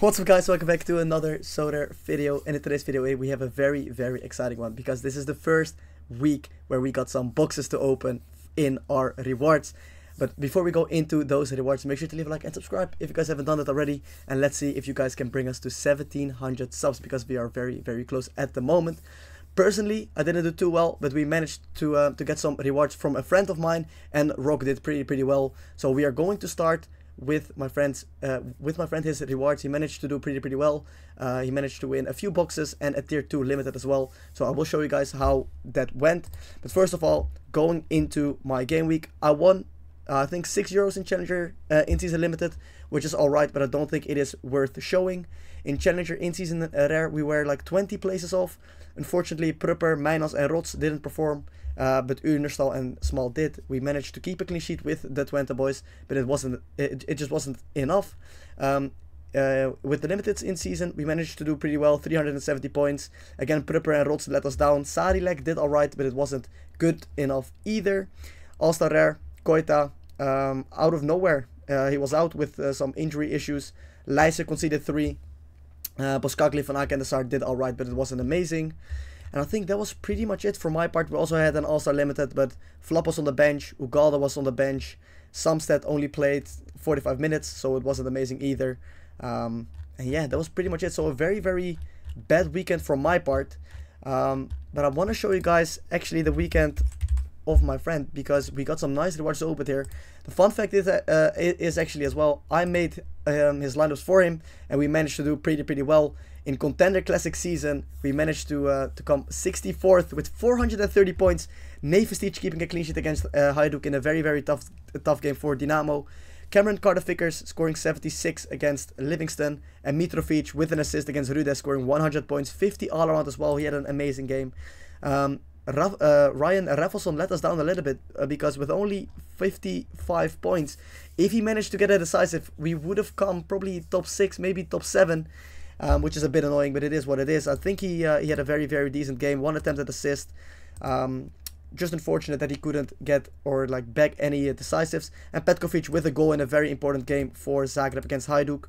What's up guys, welcome back to another Sorare video, and in today's video we have a very exciting one because this is the first week where we got some boxes to open in our rewards. But before we go into those rewards, make sure to leave a like and subscribe if you guys haven't done that already, and let's see if you guys can bring us to 1700 subs because we are very close at the moment. Personally, I didn't do too well, but we managed to get some rewards from a friend of mine, and Rock did pretty well. So we are going to start with my friend his rewards. He managed to do pretty well. He managed to win a few boxes and a tier 2 limited as well, so I will show you guys how that went. But first of all, going into my game week, I won I think €6 in Challenger in-season limited, which is alright, but I don't think it is worth showing. In Challenger in-season rare, we were like 20 places off. Unfortunately, Prupper, Minos and Rots didn't perform, but Unerstal and Small did. We managed to keep a clean sheet with the Twente boys, but it just wasn't enough. With the limiteds in season, we managed to do pretty well, 370 points. Again, Prupper and Rots let us down. Sarilek did alright, but it wasn't good enough either. All-Star Rare, Koita, out of nowhere, he was out with some injury issues. Leijzer conceded 3. Boskakli, Van Aken and the Sar did alright, but it wasn't amazing. And I think that was pretty much it for my part. We also had an All-Star Limited, but Flap was on the bench, Ugalda was on the bench, Samstedt only played 45 minutes, so it wasn't amazing either. And yeah, that was pretty much it. So a very bad weekend from my part. But I want to show you guys actually the weekend of my friend, because we got some nice rewards open here. The fun fact is that is actually as well, I made his lineups for him, and we managed to do pretty well. In Contender Classic season, we managed to come 64th with 430 points. Nevestich keeping a clean sheet against Hajduk in a very tough game for Dynamo. Cameron Carter-Vickers scoring 76 against Livingston, and Mitrovic with an assist against Rude scoring 100 points, 50 all around as well. He had an amazing game. Ryan Raffleson let us down a little bit because with only 55 points, if he managed to get a decisive, we would have come probably top 6, maybe top 7, which is a bit annoying, but it is what it is. I think he had a very decent game, one attempted assist. Just unfortunate that he couldn't get or like back any decisives. And Petkovic with a goal in a very important game for Zagreb against Hajduk.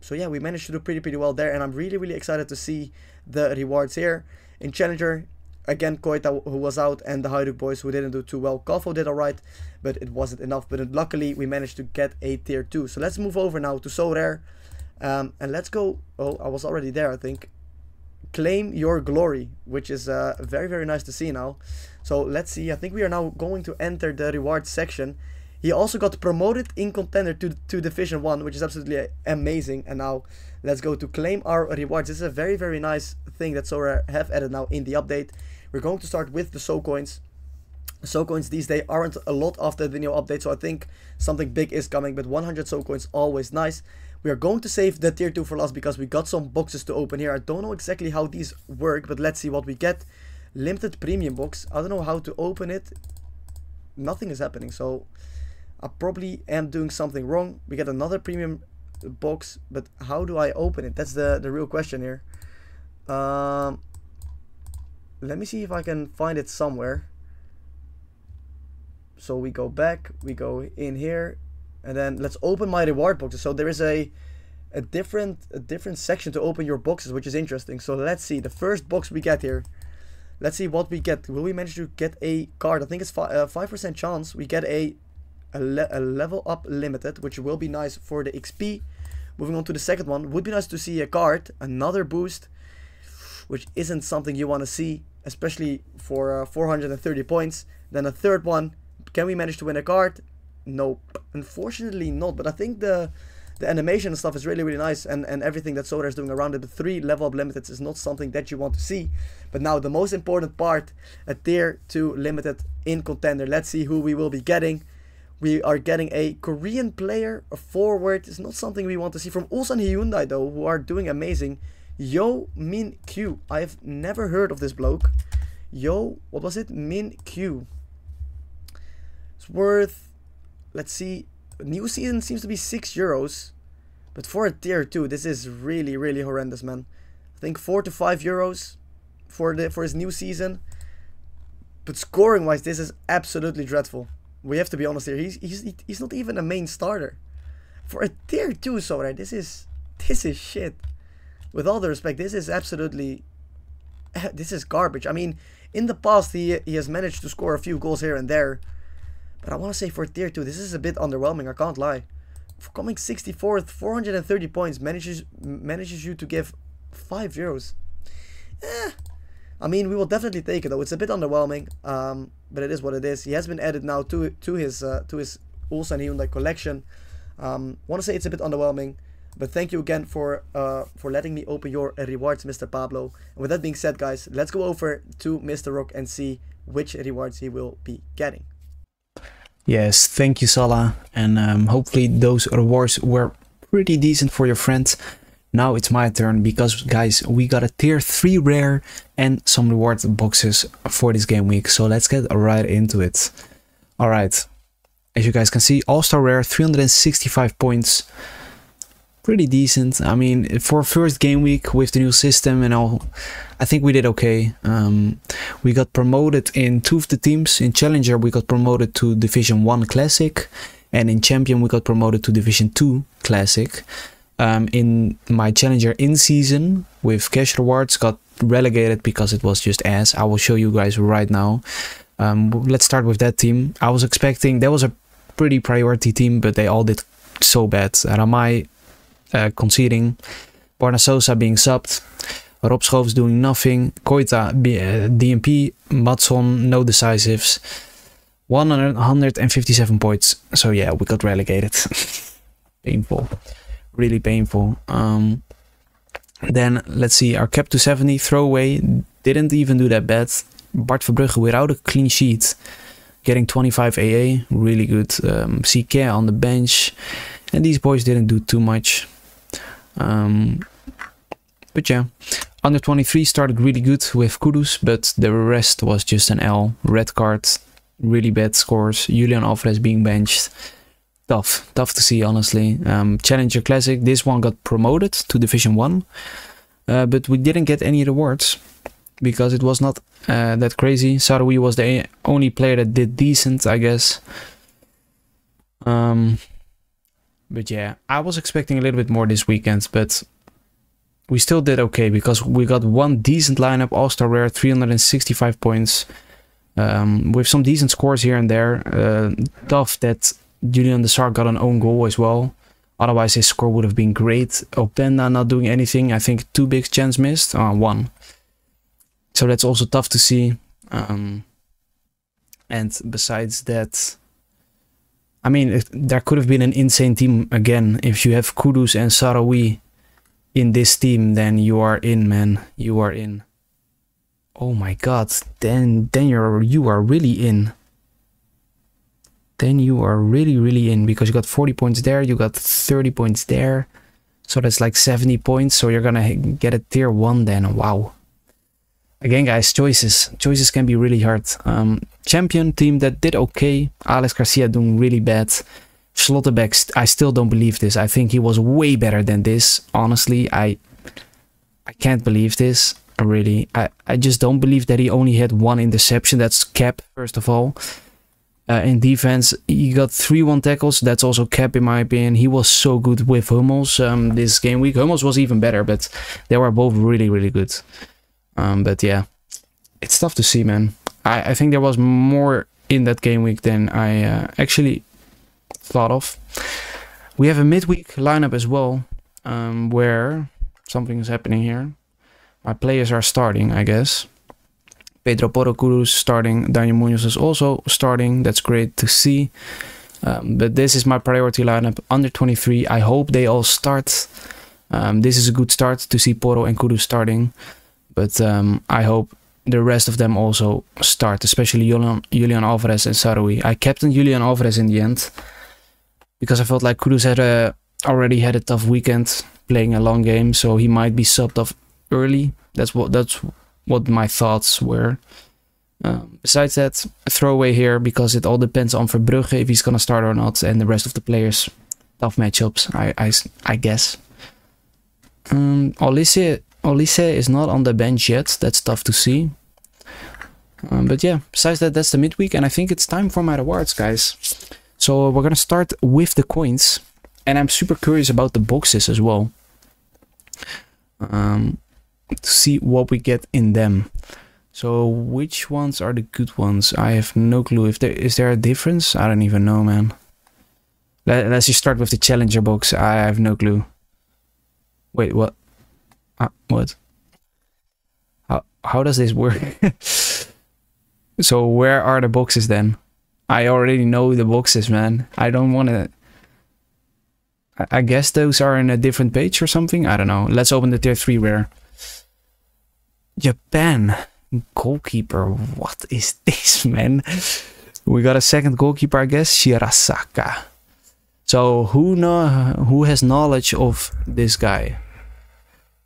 So yeah, we managed to do pretty well there, and I'm really excited to see the rewards here. In Challenger, again, Koita, who was out, and the Hajduk boys, who didn't do too well. Kafo did alright, but it wasn't enough. But luckily, we managed to get a tier 2. So let's move over now to Sorare. And let's go... Oh, I was already there, I think. Claim your glory, which is very nice to see now. So let's see. I think we are now going to enter the reward section. He also got promoted in Contender to Division 1, which is absolutely amazing. And now let's go to claim our rewards. This is a very nice thing that Sorare have added now in the update. We're going to start with the So Coins. So Coins these days aren't a lot after the new update, so I think something big is coming, but 100 So Coins, always nice. We are going to save the tier 2 for last because we got some boxes to open here. I don't know exactly how these work, but let's see what we get. Limited premium box. I don't know how to open it. Nothing is happening, so I probably am doing something wrong. We get another premium box, but how do I open it? That's the real question here. Let me see if I can find it somewhere. So we go back, we go in here, and then let's open my reward boxes. So there is a different section to open your boxes, which is interesting. So let's see the first box we get here. Let's see what we get. Will we manage to get a card? I think it's 5% chance we get a level up limited, which will be nice for the XP. Moving on to the second one, would be nice to see a card, another boost, which isn't something you want to see, especially for 430 points. Then the third one, can we manage to win a card? Nope, unfortunately not, but I think the animation and stuff is really nice, and everything that Sorare is doing around it. The 3 level up limiteds is not something that you want to see. But now the most important part, a tier 2 limited in Contender. Let's see who we will be getting. We are getting a Korean player, a forward. It's not something we want to see. From Ulsan Hyundai though, who are doing amazing. Yo Min Q. I've never heard of this bloke. Yo, what was it? Min Q. It's worth, let's see. New season seems to be €6. But for a tier 2, this is really horrendous, man. I think €4 to €5 for his new season. But scoring wise, this is absolutely dreadful. We have to be honest here. He's not even a main starter. For a tier 2, Sorare, this is This is shit. With all the respect, this is absolutely... This is garbage. I mean, in the past, he has managed to score a few goals here and there. But I want to say for Tier 2, this is a bit underwhelming, I can't lie. For coming 64th, 430 points, manages you to give €5. Eh. I mean, we will definitely take it, though. It's a bit underwhelming, but it is what it is. He has been added now to his Ulsan Hyundai collection. Want to say it's a bit underwhelming, but thank you again for letting me open your rewards, Mr. Pablo. And with that being said, guys, let's go over to Mr. Rock and see which rewards he will be getting. Yes, thank you, Salah, and hopefully those rewards were pretty decent for your friends. Now it's my turn, because guys, we got a tier 3 rare and some reward boxes for this game week, so let's get right into it. Alright, as you guys can see, all-star rare, 365 points, pretty decent. I mean, for first game week with the new system and all, I think we did okay. We got promoted in 2 of the teams. In Challenger we got promoted to Division 1 Classic, and in Champion we got promoted to Division 2 Classic. In my Challenger in-season with cash rewards, got relegated because it was just ass. I will show you guys right now. Let's start with that team. I was expecting, that was a pretty priority team, but they all did so bad. Ramai conceding, Barna Sosa being subbed, Rob Schoofs doing nothing, Koita DMP, Matson no decisives, 157 points. So yeah, we got relegated. Painful. Really painful. Then let's see, our cap to 70 throwaway didn't even do that bad. Bart Verbrugge without a clean sheet getting 25 AA, really good. CK on the bench, and these boys didn't do too much. But yeah, under 23 started really good with Kudus, but the rest was just an L. Red card, really bad scores, Julian Alvarez being benched. Tough to see, honestly. Challenger Classic, this one got promoted to Division 1, but we didn't get any rewards because it was not that crazy. Saroui was the only player that did decent, I guess. But yeah, I was expecting a little bit more this weekend, but we still did okay because we got one decent lineup, all-star rare, 365 points, with some decent scores here and there. Tough that Julian Dessart got an own goal as well, otherwise his score would have been great. Openda not doing anything, I think 2 big chances missed, one. So that's also tough to see. And besides that, I mean, there could have been an insane team again. If you have Kudus and Saroui in this team, then you are in, man. You are in. Oh my god, then you are really in. Then you are really in, because you got 40 points there, you got 30 points there, so that's like 70 points. So you're gonna get a tier 1 then. Wow. Again, guys, choices can be really hard. Champion team that did okay, Alex Garcia doing really bad. Slotterbeck, I still don't believe this. I think he was way better than this, honestly. I can't believe this, really. I just don't believe that he only had 1 interception. That's cap, first of all. In defense, he got 3-1 tackles. That's also cap, in my opinion. He was so good with Hummels this game week. Hummels was even better, but they were both really good. But yeah, it's tough to see, man. I think there was more in that game week than I actually thought of. We have a midweek lineup as well, where something is happening here. My players are starting, I guess. Pedro Porro is starting, Daniel Munoz is also starting, that's great to see. But this is my priority lineup, under 23, I hope they all start. This is a good start to see Porro and Kudus starting, but I hope the rest of them also start, especially Julian Alvarez and Saroui. I captained Julian Alvarez in the end, because I felt like Kudus had already had a tough weekend playing a long game, so he might be subbed off early. That's what my thoughts were. Besides that, a throwaway here, because it all depends on Verbrugge if he's gonna start or not, and the rest of the players. Tough matchups, I guess. Olise is not on the bench yet, that's tough to see. But yeah, besides that, that's the midweek, and I think it's time for my rewards, guys. So we're gonna start with the coins, and I'm super curious about the boxes as well. to see what we get in them. So which ones are the good ones? I have no clue. If there is there a difference? I don't even know, man. Let's just start with the challenger box. I have no clue. Wait, what? What? How does this work? So where are the boxes then? I already know the boxes, man. I don't want to... I guess those are in a different page or something. I don't know. Let's open the tier 3 rare. Japan. Goalkeeper. What is this, man? We got a second goalkeeper, I guess. Shirasaka. So who has knowledge of this guy?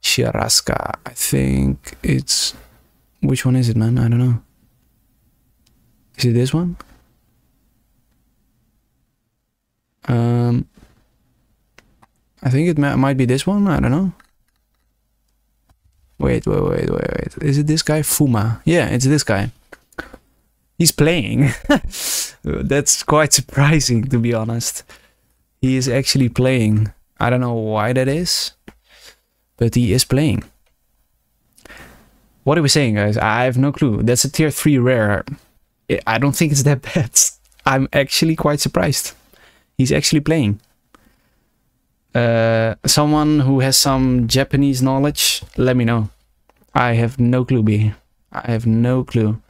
Shirasaka. I think it's... Which one is it, man? I don't know. Is it this one? I think it might be this one. I don't know. Wait. Is it this guy? Fuma. Yeah, it's this guy. He's playing. That's quite surprising, to be honest. He is actually playing. I don't know why that is, but he is playing. What are we saying, guys? I have no clue. That's a tier 3 rare. I don't think it's that bad. I'm actually quite surprised. He's actually playing. Someone who has some Japanese knowledge, let me know. I have no clue, B. I have no clue.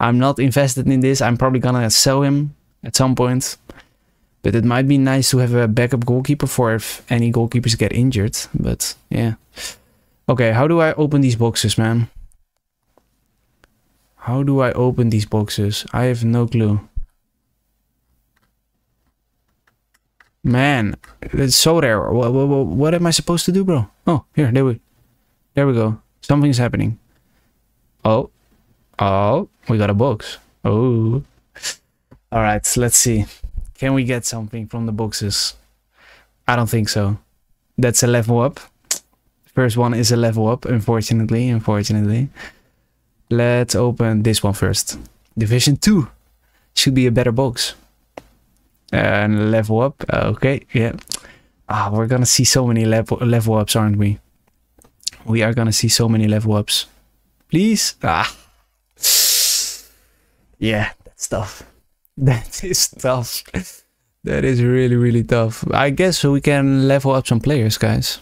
I'm not invested in this. I'm probably gonna sell him at some point. But it might be nice to have a backup goalkeeper for if any goalkeepers get injured. But yeah. Okay, how do I open these boxes, man? How do I open these boxes? I have no clue. Man, it's so rare. What am I supposed to do, bro? Oh, here, there we go. Something's happening. Oh, we got a box. Oh. All right, let's see. Can we get something from the boxes? I don't think so. That's a level up. First one is a level up, unfortunately. Let's open this one first. Division 2. Should be a better box. And level up. Okay, yeah. We're gonna see so many level ups, aren't we? We are gonna see so many level ups. Please. Yeah, that's tough. That is tough. That is really, really tough. I guess we can level up some players, guys.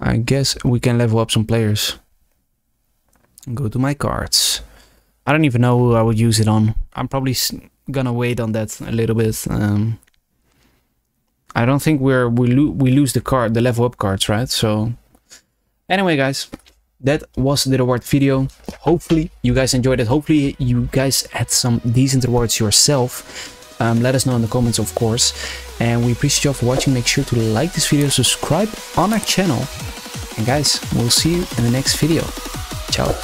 Go to my cards. I don't even know who I would use it on. I'm probably gonna wait on that a little bit. I don't think we lose the level up cards, right? So anyway, guys, that was the reward video. Hopefully you guys enjoyed it. Hopefully you guys had some decent rewards yourself. Let us know in the comments, of course, and we appreciate you all for watching. Make sure to like this video, subscribe on our channel, and guys, we'll see you in the next video. Ciao.